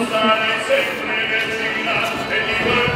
Stare sempre vicina e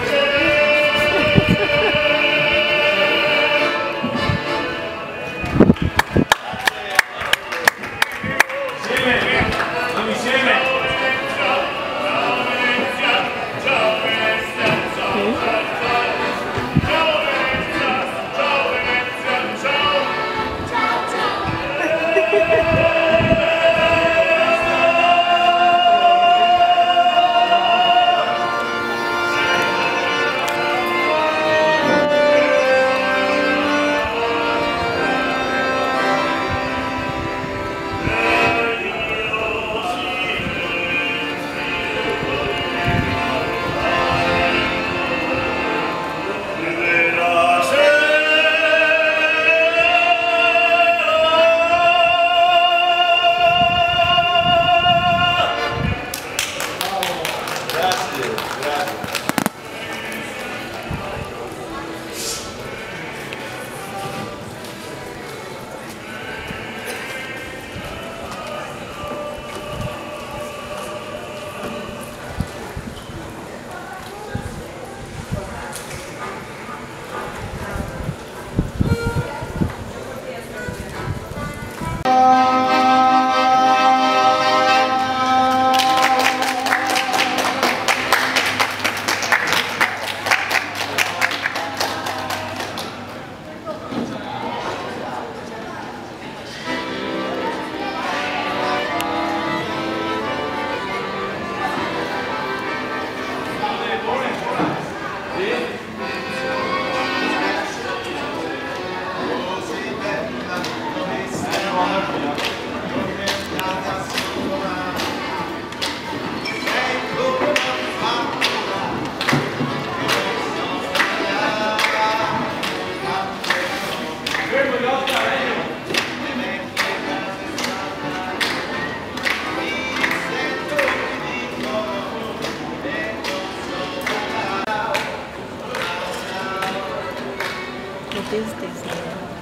This